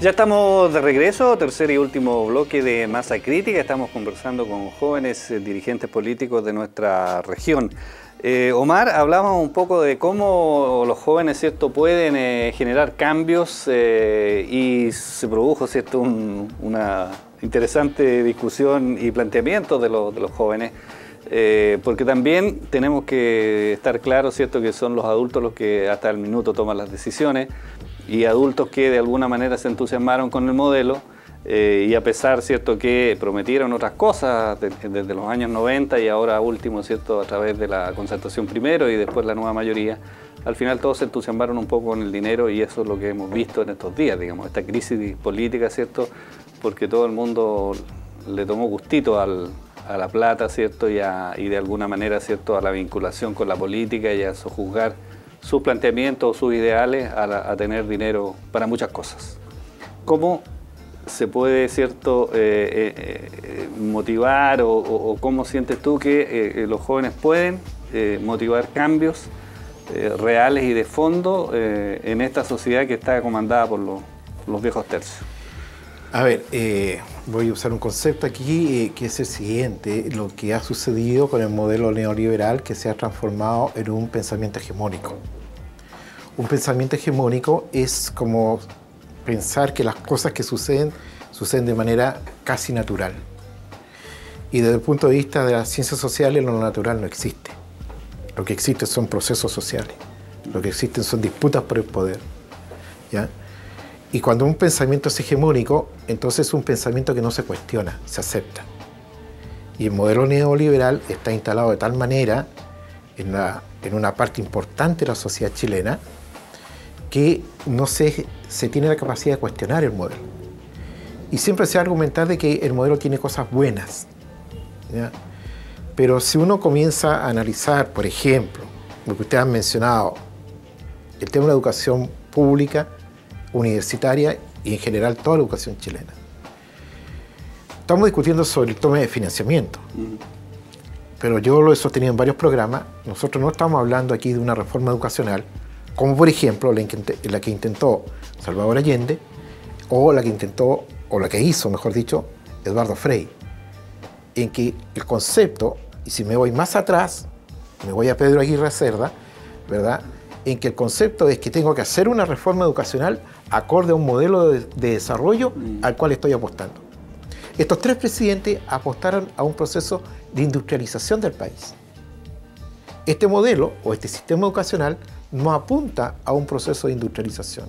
Ya estamos de regreso, tercer y último bloque de Masa Crítica. Estamos conversando con jóvenes dirigentes políticos de nuestra región. Omar, hablamos un poco de cómo los jóvenes, ¿cierto?, pueden generar cambios y se produjo, ¿cierto?, una interesante discusión y planteamiento de los jóvenes. Porque también tenemos que estar claros, ¿cierto?, que son los adultos los que hasta el minuto toman las decisiones, y adultos que de alguna manera se entusiasmaron con el modelo y a pesar, ¿cierto?, que prometieron otras cosas desde los años 90 y ahora último, ¿cierto?, a través de la concertación primero y después la nueva mayoría, al final todos se entusiasmaron un poco con el dinero, y eso es lo que hemos visto en estos días, digamos, esta crisis política, ¿cierto?, porque todo el mundo le tomó gustito a la plata, ¿cierto?, y de alguna manera, ¿cierto?, a la vinculación con la política y a sojuzgar sus planteamientos, sus ideales, a tener dinero para muchas cosas. ¿Cómo se puede, ¿cierto?, motivar o cómo sientes tú que los jóvenes pueden motivar cambios reales y de fondo en esta sociedad que está comandada por los viejos tercios? A ver, voy a usar un concepto aquí que es el siguiente: lo que ha sucedido con el modelo neoliberal, que se ha transformado en un pensamiento hegemónico. Un pensamiento hegemónico es como pensar que las cosas que suceden, suceden de manera casi natural. Y desde el punto de vista de las ciencias sociales, lo natural no existe. Lo que existe son procesos sociales. Lo que existen son disputas por el poder, ¿ya? Y cuando un pensamiento es hegemónico, entonces es un pensamiento que no se cuestiona, se acepta. Y el modelo neoliberal está instalado de tal manera en una parte importante de la sociedad chilena que no se tiene la capacidad de cuestionar el modelo. Y siempre se va a argumentar de que el modelo tiene cosas buenas, ¿ya? Pero si uno comienza a analizar, por ejemplo, lo que ustedes han mencionado, el tema de la educación pública, universitaria y en general toda la educación chilena. Estamos discutiendo sobre el tema de financiamiento, pero yo lo he sostenido en varios programas. Nosotros no estamos hablando aquí de una reforma educacional como por ejemplo la que intentó Salvador Allende o la que intentó, o la que hizo, mejor dicho, Eduardo Frei, en que el concepto, y si me voy más atrás, me voy a Pedro Aguirre Cerda, ¿verdad?, en que el concepto es que tengo que hacer una reforma educacional acorde a un modelo de desarrollo al cual estoy apostando. Estos tres presidentes apostaron a un proceso de industrialización del país. Este modelo o este sistema educacional no apunta a un proceso de industrialización.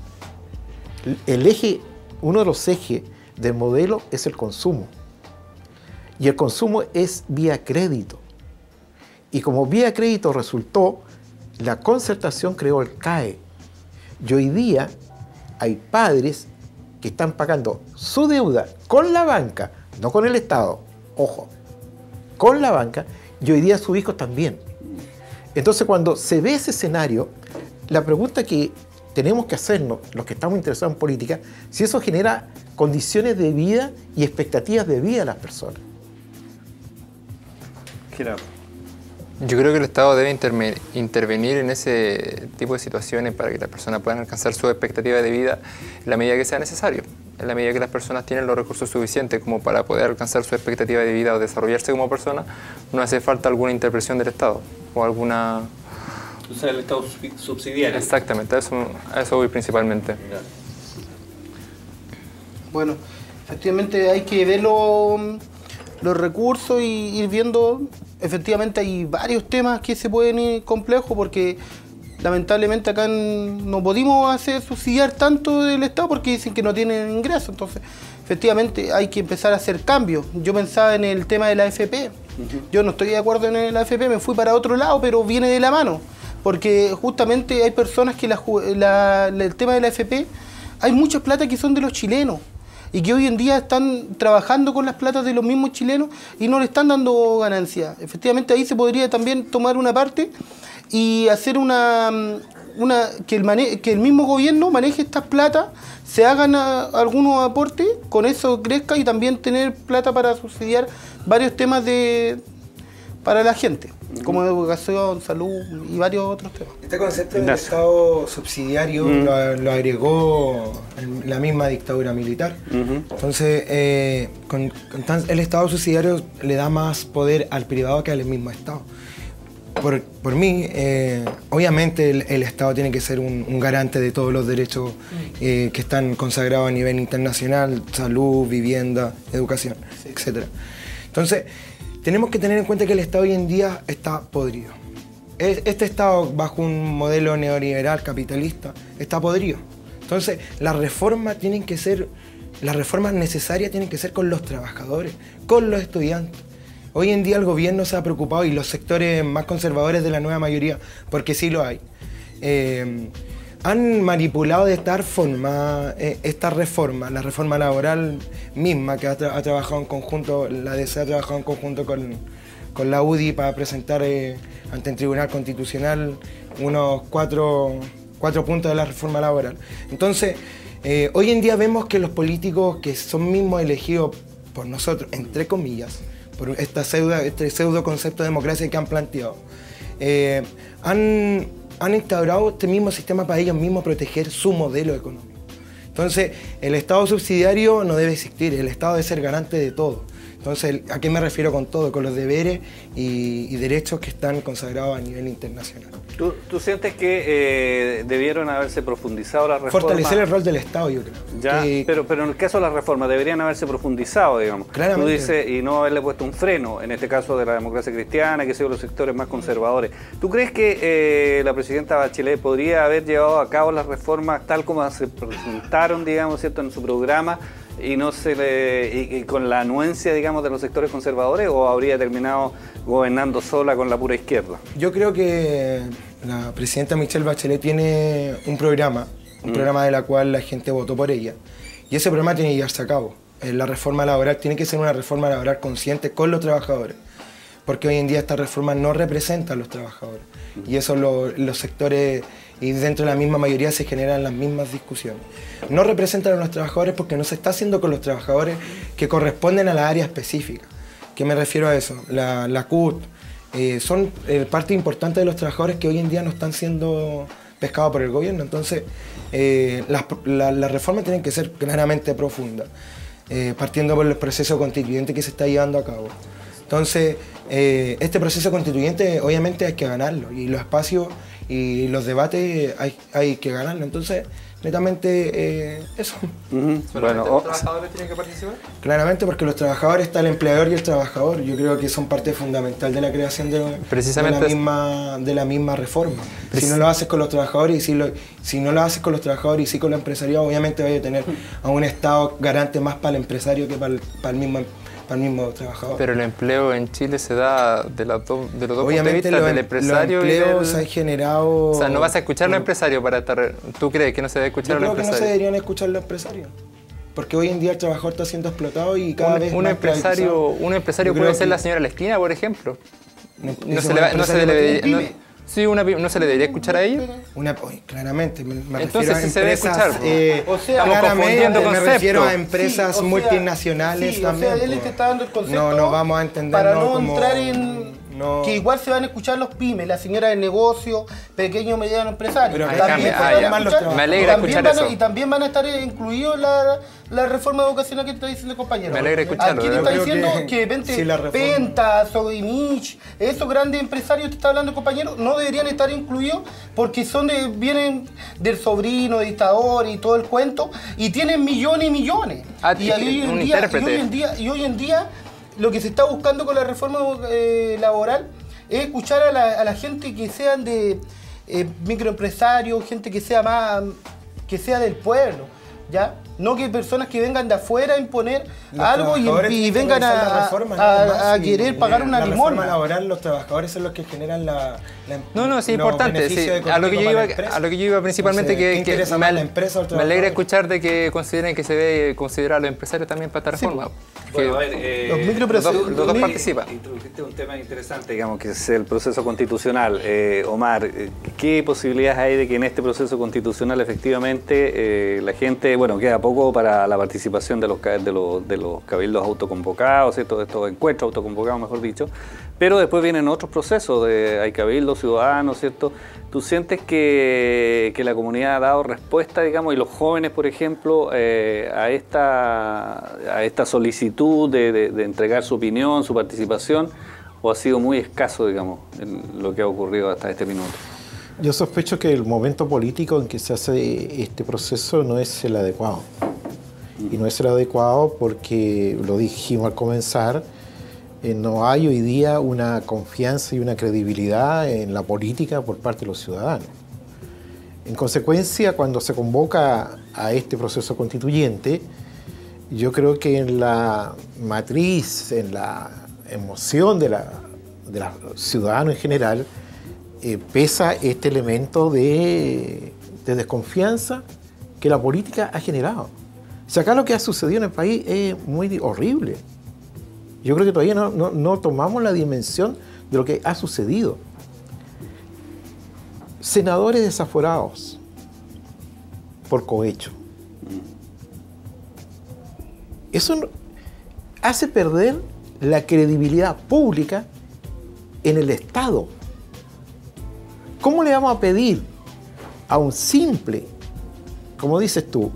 El eje, uno de los ejes del modelo es el consumo. Y el consumo es vía crédito. Y como vía crédito resultó, la concertación creó el CAE. Y hoy día hay padres que están pagando su deuda con la banca, no con el Estado, ojo, con la banca, y hoy día sus hijos también. Entonces, cuando se ve ese escenario, la pregunta que tenemos que hacernos, los que estamos interesados en política, si eso genera condiciones de vida y expectativas de vida a las personas. Yo creo que el Estado debe intervenir en ese tipo de situaciones para que las personas puedan alcanzar su expectativa de vida en la medida que sea necesario, en la medida que las personas tienen los recursos suficientes como para poder alcanzar su expectativa de vida o desarrollarse como persona. No hace falta alguna intervención del Estado o alguna... O sea, el Estado subsidiario. Exactamente, a eso voy principalmente. Bueno, efectivamente hay que ver los recursos y ir viendo... Efectivamente hay varios temas que se pueden ir complejos porque lamentablemente acá no pudimos hacer subsidiar tanto del Estado porque dicen que no tienen ingresos. Entonces, efectivamente hay que empezar a hacer cambios. Yo pensaba en el tema de la AFP. Yo no estoy de acuerdo en la AFP, me fui para otro lado, pero viene de la mano. Porque justamente hay personas que el tema de la AFP, hay muchas platas que son de los chilenos. Y que hoy en día están trabajando con las platas de los mismos chilenos y no le están dando ganancias. Efectivamente ahí se podría también tomar una parte y hacer que el mismo gobierno maneje estas platas, se hagan algunos aportes, con eso crezca y también tener plata para subsidiar varios temas para la gente. como educación, salud y varios otros temas. Este concepto del Estado subsidiario lo agregó la misma dictadura militar. Entonces, el Estado subsidiario le da más poder al privado que al mismo Estado. Por mí, obviamente el Estado tiene que ser un garante de todos los derechos que están consagrados a nivel internacional, salud, vivienda, educación, etc. Entonces, tenemos que tener en cuenta que el Estado hoy en día está podrido. Este Estado, bajo un modelo neoliberal capitalista, está podrido. Entonces, las reformas necesarias tienen que ser con los trabajadores, con los estudiantes. Hoy en día el gobierno se ha preocupado, y los sectores más conservadores de la nueva mayoría, porque sí lo hay, han manipulado de esta forma, la reforma laboral misma que ha trabajado en conjunto, la DC ha trabajado en conjunto con la UDI para presentar ante el Tribunal Constitucional unos cuatro puntos de la reforma laboral. Entonces, hoy en día vemos que los políticos que son mismos elegidos por nosotros, entre comillas, por este pseudo concepto de democracia que han planteado, han instaurado este mismo sistema para ellos mismos proteger su modelo económico. Entonces, el Estado subsidiario no debe existir, el Estado debe ser garante de todo. Entonces, ¿a qué me refiero con todo? Con los deberes y derechos que están consagrados a nivel internacional. ¿Tú sientes que debieron haberse profundizado las reformas? Fortalecer el rol del Estado, yo creo. Ya, que, pero en el caso de las reformas, deberían haberse profundizado, digamos. Claramente. Tú dices, y no haberle puesto un freno, en este caso de la democracia cristiana, que son los sectores más conservadores. ¿Tú crees que la presidenta Bachelet podría haber llevado a cabo las reformas tal como se presentaron, digamos, ¿cierto?, en su programa, y no se le, y con la anuencia, digamos, de los sectores conservadores, o habría terminado gobernando sola con la pura izquierda? Yo creo que la presidenta Michelle Bachelet tiene un programa, programa de la cual la gente votó por ella, y ese programa tiene que llevarse a cabo. La reforma laboral tiene que ser una reforma laboral consciente con los trabajadores, porque hoy en día estas reformas no representan a los trabajadores, y eso los sectores, y dentro de la misma mayoría se generan las mismas discusiones. No representan a los trabajadores porque no se está haciendo con los trabajadores que corresponden a la área específica. ¿Qué me refiero a eso? La CUT, son parte importante de los trabajadores que hoy en día no están siendo pescados por el gobierno. Entonces, las reformas tienen que ser claramente profundas, partiendo por el proceso constituyente que se está llevando a cabo. Entonces, este proceso constituyente obviamente hay que ganarlo, y los espacios y los debates hay que ganarlo. Entonces, netamente eso. Bueno, ¿los trabajadores tienen que participar? Claramente, porque los trabajadores está el empleador y el trabajador. Yo creo que son parte fundamental de la creación de la misma reforma. Si no lo haces con los trabajadores, y sí con los empresarios, obviamente vaya a tener a un Estado garante más para el empresario que para el mismo empresario. Al mismo trabajador. Pero el empleo en Chile se da de los dos obviamente puntos de vista, del empresario. Los empleos se han generado. O sea, no vas a escuchar al empresario para estar. ¿Tú crees que no se debe escuchar al empresario? Yo creo que no se deberían escuchar los empresarios, porque hoy en día el trabajador está siendo explotado y cada vez más. Un empresario puede ser la señora de la esquina, por ejemplo. No se le debería escuchar a ellos. Claramente, me refiero a empresas, me refiero a empresas multinacionales también. O sea, él te está dando el concepto. No vamos a entender. Para no entrar en. No. Que igual se van a escuchar los pymes, la señora de negocio, pequeño, mediano empresario. Pero también me alegra escuchar eso. Y también van a estar incluidos la reforma educacional que está diciendo el compañero. Me alegra escucharlo. Aquí está diciendo que Penta, Soquimich, esos grandes empresarios que está hablando el compañero, no deberían estar incluidos porque vienen del sobrino, dictador y todo el cuento, y tienen millones y millones. Y hoy en día lo que se está buscando con la reforma laboral es escuchar a la gente que sean de microempresarios, gente que sea del pueblo, ¿ya? No que personas que vengan de afuera a imponer algo y vengan a querer pagar una limosna. La reforma laboral, los trabajadores son los que generan los beneficios económicos para la empresa. A lo que yo iba principalmente, que me alegra escuchar de que consideren que se debe considerar a los empresarios también para esta reforma. Bueno, a ver, los dos participan. Introdujiste un tema interesante, digamos, que es el proceso constitucional. Omar, ¿qué posibilidades hay de que en este proceso constitucional efectivamente la gente, bueno, queda poco poco para la participación de los cabildos autoconvocados, ¿cierto? Estos encuentros autoconvocados, mejor dicho. Pero después vienen otros procesos, hay cabildos ciudadanos, ¿cierto? ¿Tú sientes que la comunidad ha dado respuesta, digamos, y los jóvenes, por ejemplo, a esta solicitud de entregar su opinión, su participación, o ha sido muy escaso, digamos, en lo que ha ocurrido hasta este minuto? Yo sospecho que el momento político en que se hace este proceso no es el adecuado. Y no es el adecuado porque, lo dijimos al comenzar, no hay hoy día una confianza y una credibilidad en la política por parte de los ciudadanos. En consecuencia, cuando se convoca a este proceso constituyente, yo creo que en la matriz, en la emoción de los ciudadanos en general, pesa este elemento de desconfianza que la política ha generado. O sea, acá lo que ha sucedido en el país es muy horrible. Yo creo que todavía no tomamos la dimensión de lo que ha sucedido. Senadores desaforados por cohecho. Eso hace perder la credibilidad pública en el Estado. ¿Cómo le vamos a pedir a un simple, como dices tú,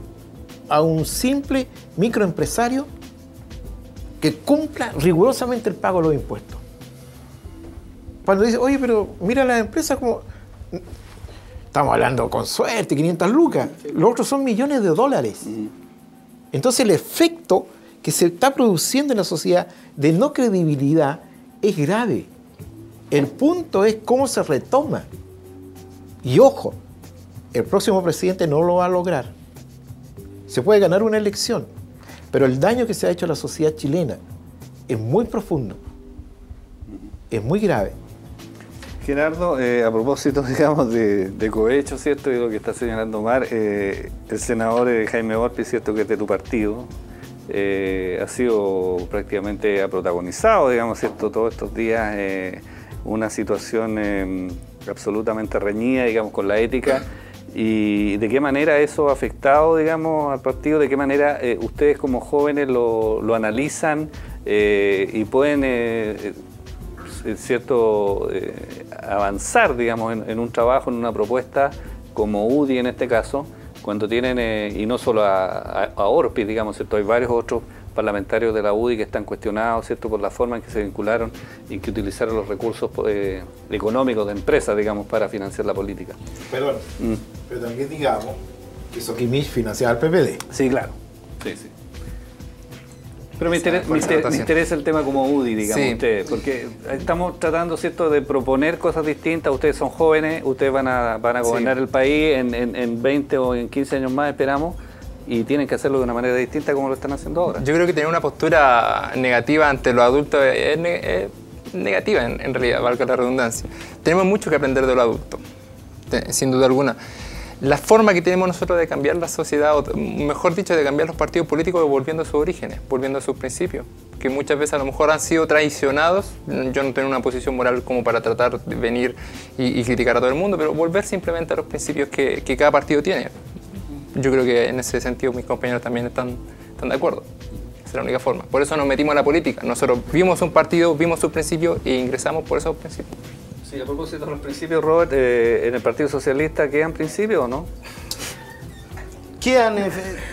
a un simple microempresario que cumpla rigurosamente el pago de los impuestos? Cuando dice, oye, pero mira las empresas como... Estamos hablando con suerte, 500 lucas. Los otros son millones de dólares. Entonces el efecto que se está produciendo en la sociedad de no credibilidad es grave. El punto es cómo se retoma. Y ojo, el próximo presidente no lo va a lograr. Se puede ganar una elección, pero el daño que se ha hecho a la sociedad chilena es muy profundo, es muy grave. Gerardo, a propósito, digamos, de cohecho, ¿cierto? Y lo que está señalando Omar, el senador Jaime Volpi, ¿cierto? Que es de tu partido, ha sido prácticamente protagonizado, digamos, ¿cierto? Todos estos días una situación... absolutamente reñida, digamos, con la ética. ¿Y de qué manera eso ha afectado, digamos, al partido? ¿De qué manera ustedes como jóvenes lo analizan y pueden, avanzar, digamos, en un trabajo, en una propuesta como UDI en este caso, cuando tienen, y no solo a Orpi, digamos, ¿cierto? Hay varios otros parlamentarios de la UDI que están cuestionados, ¿cierto?, por la forma en que se vincularon y que utilizaron los recursos económicos de empresas, digamos, para financiar la política. Perdón, pero también digamos que Soquimich financiaba al PPD. Sí, claro. Sí, sí. Pero me interesa el tema como UDI, digamos, sí. Ustedes, porque estamos tratando, ¿cierto?, de proponer cosas distintas. Ustedes son jóvenes, ustedes van a gobernar, sí, el país en 20 o en 15 años más, esperamos. Y tienen que hacerlo de una manera distinta como lo están haciendo ahora. Yo creo que tener una postura negativa ante los adultos es negativa, en realidad, valga la redundancia. Tenemos mucho que aprender de los adultos, sin duda alguna. La forma que tenemos nosotros de cambiar la sociedad, o mejor dicho, de cambiar los partidos políticos, volviendo a sus orígenes, volviendo a sus principios, que muchas veces a lo mejor han sido traicionados. Yo no tengo una posición moral como para tratar de venir y criticar a todo el mundo, pero volver simplemente a los principios que cada partido tiene. Yo creo que en ese sentido mis compañeros también están de acuerdo. Esa es la única forma. Por eso nos metimos a la política. Nosotros vimos un partido, vimos sus principios e ingresamos por esos principios. Sí, a propósito de los principios, Robert, ¿en el Partido Socialista quedan principios o no? Quedan,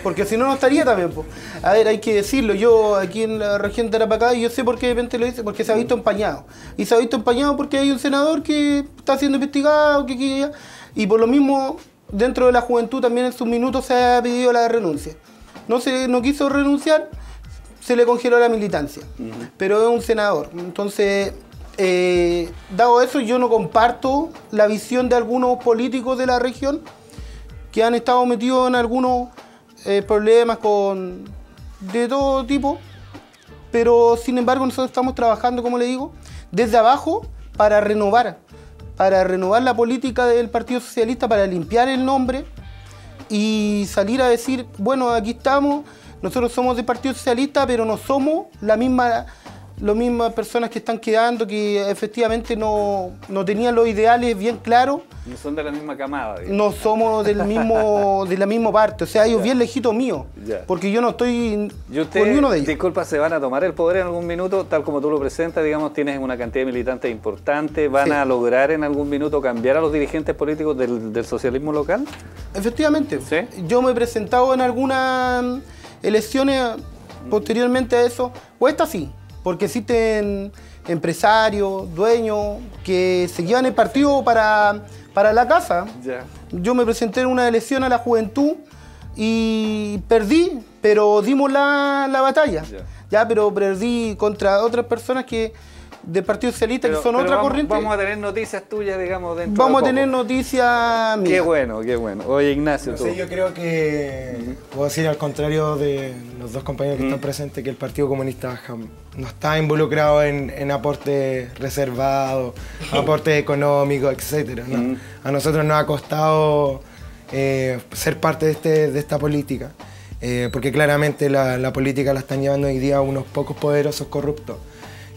porque si no, no estaría también. Po. A ver, hay que decirlo. Yo aquí en la región de Tarapacá, yo sé por qué de repente lo dice, porque se ha visto empañado. Y se ha visto empañado porque hay un senador que está siendo investigado, y por lo mismo... Dentro de la juventud también en sus minutos se ha pedido la renuncia. No quiso renunciar, se le congeló la militancia. Pero es un senador. Entonces, dado eso, yo no comparto la visión de algunos políticos de la región que han estado metidos en algunos problemas de todo tipo. Pero, sin embargo, nosotros estamos trabajando, como le digo, desde abajo para renovar la política del Partido Socialista, para limpiar el nombre y salir a decir, bueno, aquí estamos, nosotros somos del Partido Socialista, pero no somos la misma las mismas personas que están quedando, que efectivamente no tenían los ideales bien claros. No son de la misma camada, digamos. No somos del mismo, de la misma parte. O sea, ellos bien lejitos míos. Porque yo no estoy con ninguno de ellos. Disculpa, ¿se van a tomar el poder en algún minuto? Tal como tú lo presentas, digamos, tienes una cantidad de militantes importante. ¿Van a lograr en algún minuto cambiar a los dirigentes políticos del socialismo local? Efectivamente. ¿Sí? Yo me he presentado en algunas elecciones posteriormente a eso. O esta sí. Porque existen empresarios, dueños, que se llevan el partido para la casa. Yeah. Yo me presenté en una elección a la juventud y perdí, pero dimos la batalla. Yeah. Ya, pero perdí contra otras personas que del Partido Socialista, que son otra corriente. Vamos a tener noticias tuyas, digamos, dentro de poco. Vamos a tener noticias mías. Qué bueno, qué bueno. Oye, Ignacio, tú. Sí, yo creo que, puedo decir al contrario de los dos compañeros que están presentes, que el Partido Comunista no está involucrado en aportes reservados, aportes económicos, etc. ¿No? A nosotros nos ha costado ser parte de esta política, porque claramente la política la están llevando hoy día unos pocos poderosos corruptos.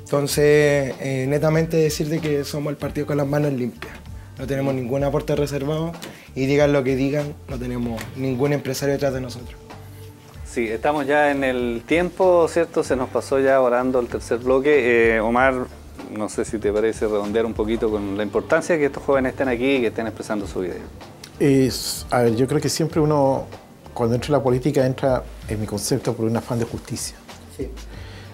Entonces, netamente decir de que somos el partido con las manos limpias. No tenemos ningún aporte reservado y digan lo que digan, no tenemos ningún empresario detrás de nosotros. Sí, estamos ya en el tiempo, ¿cierto? Se nos pasó ya orando el tercer bloque. Omar, no sé si te parece redondear un poquito con la importancia de que estos jóvenes estén aquí y que estén expresando su idea. A ver, yo creo que siempre uno, cuando entra en la política, entra, en mi concepto, por un afán de justicia. Sí.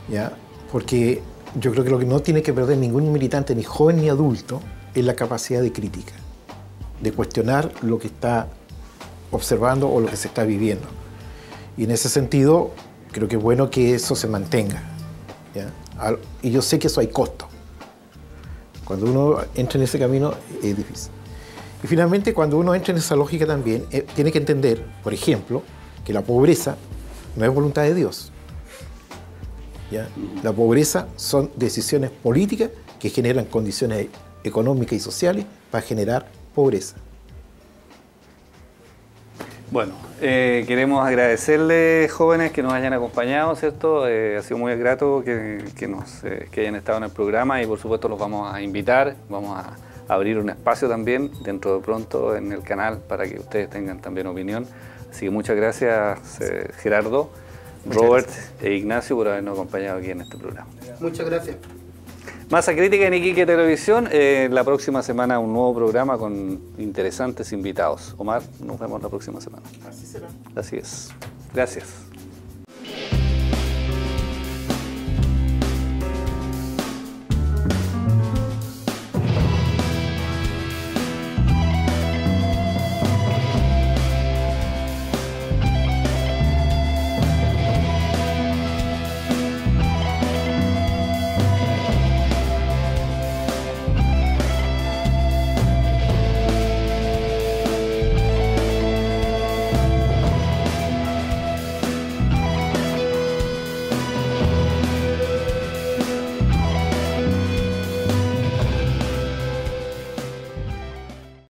¿Ya? Porque yo creo que lo que no tiene que perder ningún militante, ni joven ni adulto, es la capacidad de crítica, de cuestionar lo que está observando o lo que se está viviendo. Y en ese sentido, creo que es bueno que eso se mantenga, ¿ya? Y yo sé que eso hay costo. Cuando uno entra en ese camino, es difícil. Y finalmente, cuando uno entra en esa lógica también, tiene que entender, por ejemplo, que la pobreza no es voluntad de Dios. ¿Ya? La pobreza son decisiones políticas que generan condiciones económicas y sociales para generar pobreza. Bueno, queremos agradecerles, jóvenes, que nos hayan acompañado, ¿cierto? Ha sido muy grato que hayan estado en el programa y, por supuesto, los vamos a invitar, vamos a abrir un espacio también dentro de pronto en el canal para que ustedes tengan también opinión. Así que muchas gracias, Gerardo. Robert e Ignacio por habernos acompañado aquí en este programa. Muchas gracias. Masa Crítica en Iquique Televisión. La próxima semana un nuevo programa con interesantes invitados. Omar, nos vemos la próxima semana. Así será. Así es. Gracias.